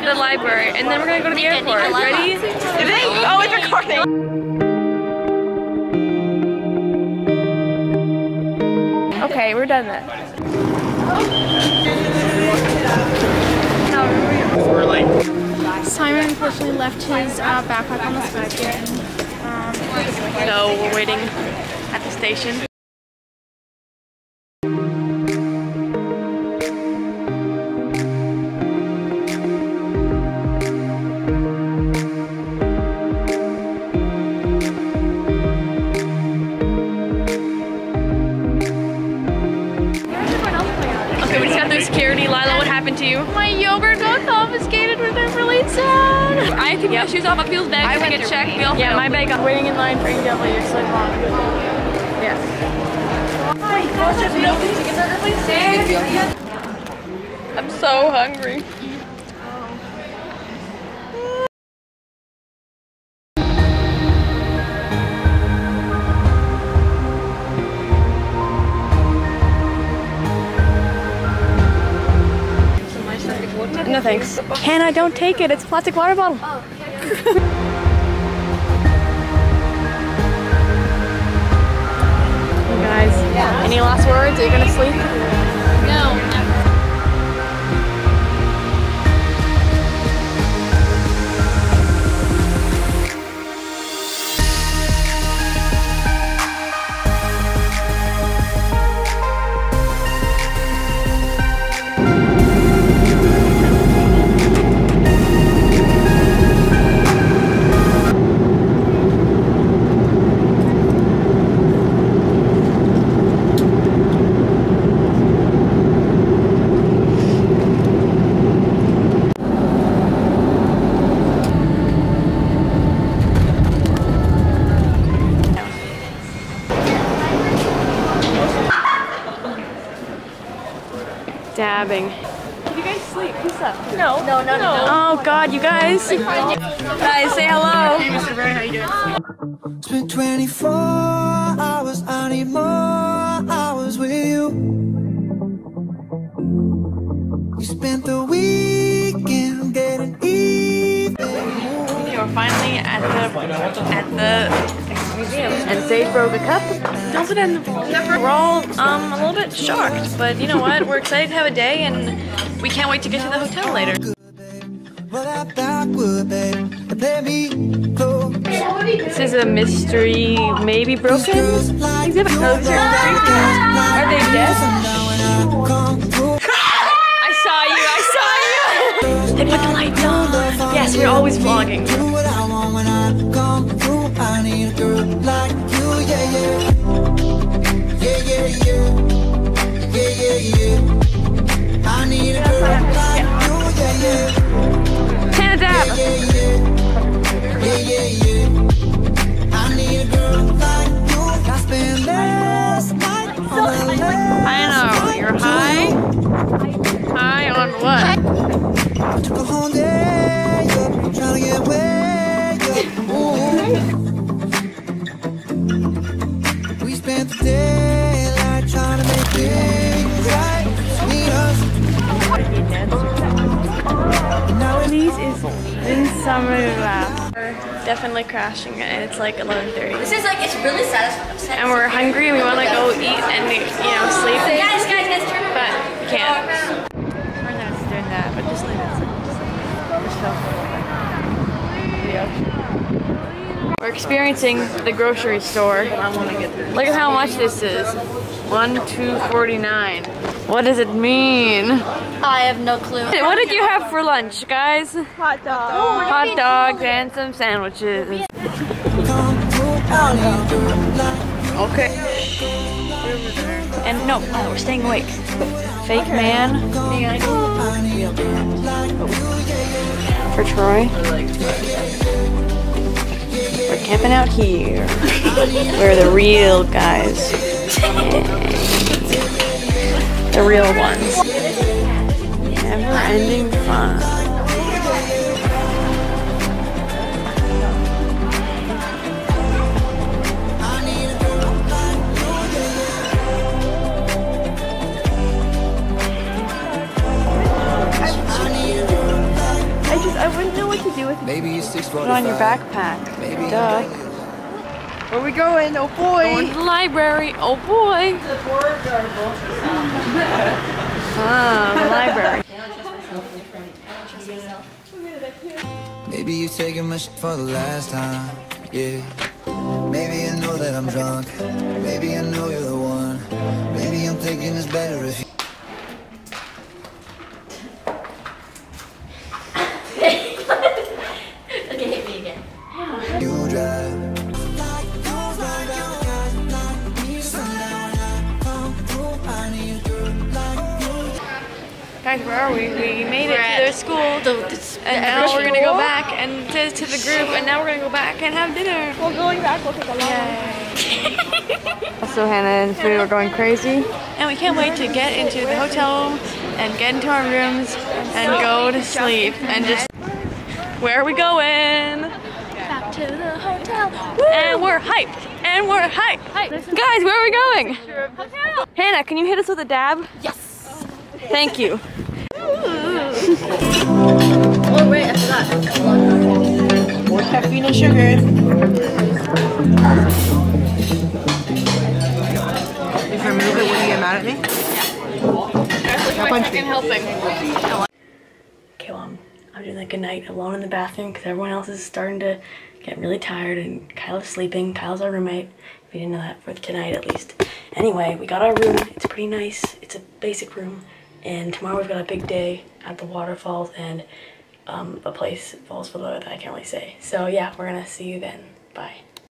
to the library, and then we're going to go to the airport. Ready? Is it? Oh, it's recording. Okay, we're done then. Simon unfortunately left his backpack on the side here. So we're waiting at the station. My yogurt got confiscated, which I'm really sad. I have to my shoes off, my feels bag, I get checked. Yeah, my bag. I'm waiting in line for AW, so long. Yes. Oh my gosh, there's no place to get burger place. I'm so hungry. No thanks. Hannah, don't take it. It's a plastic water bottle. Oh, yeah. Guys, yeah. Any last words? Are you gonna sleep? No. Dabbing. Did you guys sleep? Who's up? No. No, no, no. Oh God, you guys. Guys, say hello. Hey, Mr. Barry, how you doing? It's been 24 hours, I need more hours with you. You spent the weekend getting even. Okay, we're finally at the museum. And Sage broke a cup. Also, we're all a little bit shocked, but you know what? We're excited to have a day, and we can't wait to get to the hotel later. This is a mystery, maybe broken exhibit. Are they dead? I saw you. They put the lights on. Yes, we're always vlogging. I need a girl like you, yeah, yeah. Yeah, yeah, yeah. Yeah, yeah, yeah. I need a girl like you, yeah, yeah. Hands up! Yeah, yeah, yeah. Yeah, yeah, yeah. I need a girl like you. I spent last night on the last. I know, you're high? High on what? I took a whole day, yeah. I'm trying to get away. We spent the daylight trying to make things right. These is in summer lab. We're definitely crashing and it's like 11:30. This is like, it's really satisfying. And we're hungry and we want to go eat and sleep. Guys, turn around. But we can't. We're not doing that, but just leave it. Just film. We're experiencing the grocery store. Look at how much this is. $1.49. What does it mean? I have no clue. What did you have for lunch, guys? Hot dogs. Hot dogs and some sandwiches. Okay. And no, we're staying awake. Fake man. For Troy. We're camping out here. We're the real guys. The real ones. Never ending fun. would. Maybe he's 645. Put on your backpack. Maybe. Duh. Where are we going? Oh boy! Going to the library. Oh boy! The library. Maybe you're taking my shit for the last time. Yeah. Maybe I know that I'm drunk. Maybe I know you're the one. Maybe I'm thinking it's better if you. Okay, hit me again. You drive. Guys, where are we? We made it to their school, and now we're gonna go back and to the group, and now we're gonna go back and have dinner. We're going back. We'll take a long. So Hannah and Frida were going crazy, and we can't wait to get into the hotel and get into our rooms and go to sleep and just. Where are we going? Back to the hotel. Woo! And we're hyped. And we're hyped. Guys, where are we going? Hotel. Hannah, can you hit us with a dab? Yes. Thank you. Oh wait, I forgot. More caffeine and sugar. If I move it, will you get mad at me? Yeah. My second helping. Okay, well, I'm doing like a night alone in the bathroom because everyone else is starting to get really tired and Kyle's sleeping. Kyle's our roommate. If you didn't know that, for tonight at least. Anyway, we got our room. It's pretty nice. It's a basic room. And tomorrow we've got a big day at the waterfalls and a place, Falls Below, that I can't really say. So yeah, we're gonna see you then. Bye.